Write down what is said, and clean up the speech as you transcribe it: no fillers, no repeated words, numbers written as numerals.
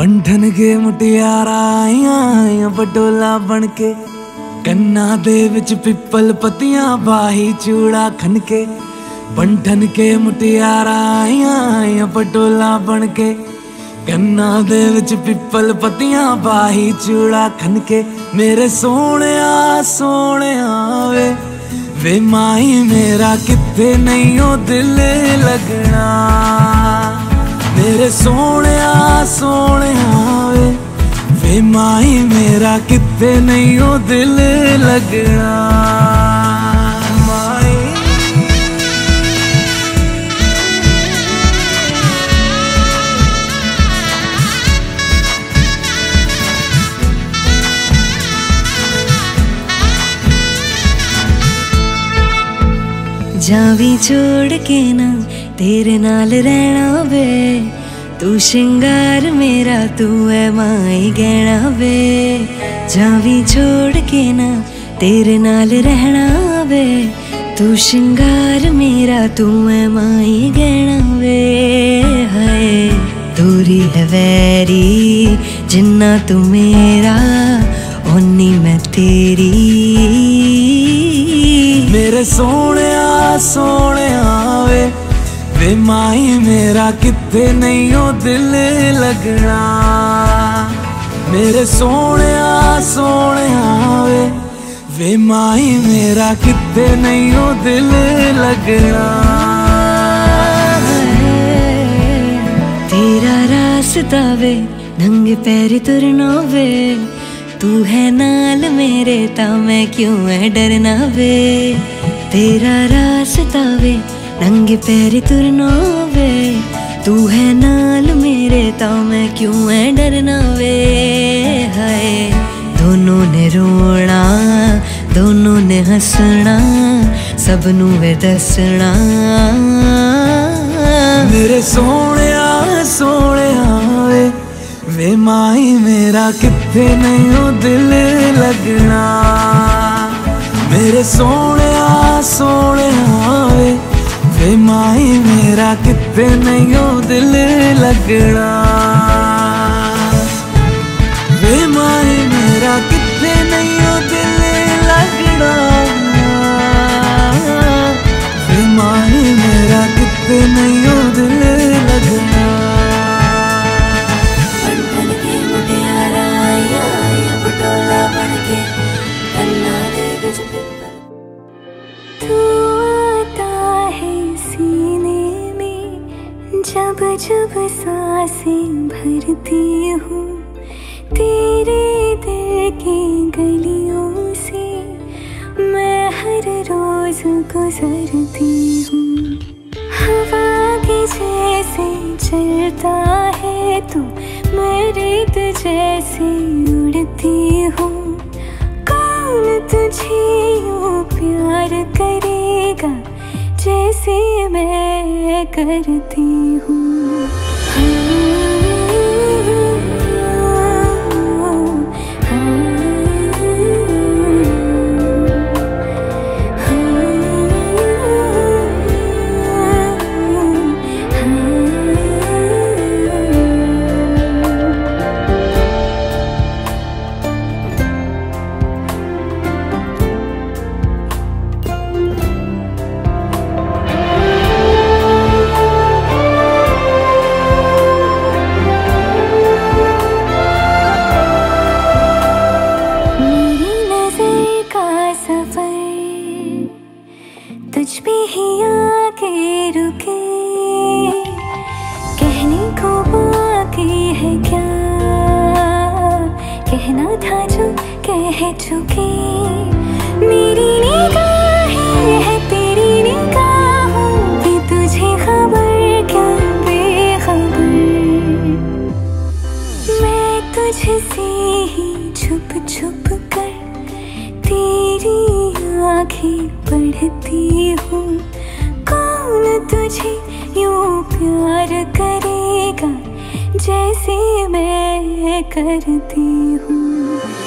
बंधन के मुटियारा आया बटोला बनके कन्ना दे विच पिपल पतियां बाही चूड़ा खनके। बंधन के मुटियारा आया बटोला बनके कन्ना दे विच पिपल पतियां बाही चूड़ा खनके। मेरे सोनिया सोनिया वे माही मेरा किथे नहीं ओ दिल लगना। मेरे सोनिया सोनिया वे माही मेरा किथे नहीं ओ दिल लगना। जावी छोड़ के ना तेरे नाल रहना वे, तू श्रृंगार मेरा तू है माई गहना वे। जावी छोड़ के ना तेरे नाल रहना वे, तू श्रृंगार मेरा तू है माई गहना वे। हाय दूरी है वैरी जिन्ना तू मेरा ओनी मैं तेरी। मेरे सोनिया सोनिया वे माही मेरा किथे नहीं ओ दिल लगना। मेरे सोनिया सोनिया वे माही मेरा किथे नहीं ओ दिल लगना। तेरा रास्ता वे नंगे पैर तुरना वे, तू है नाल मेरे ता मैं क्यों है डरना वे। तेरा रास्ता वे नंगे पैर तुरना वे, तू है नाल मेरे ता मैं क्यों है डरना वे। हाय दोनों ने रोना दोनों ने हंसना सबनू वे दसना। मेरे सोनिया सोनिया वे माही मेरा किथे नहीं ओ दिल लगना। मेरे सोनिया सोनिया वे माही मेरा किथे नहीं ओ दिल लगना। वे माही मेरा किथे नहीं ओ दिल लगना। वे माही मेरा किथे नहीं ओ दिल लगना। जब जब सांसें भरती हूँ तेरे दिल की गलियों से, मैं हर रोज गुजरती हूँ। हवा के जैसे चलता है तू, मैं रेत जैसे उड़ती हूँ। कौन तुझे यूँ प्यार करेगा जैसे मैं करती हूँ। करती हूँ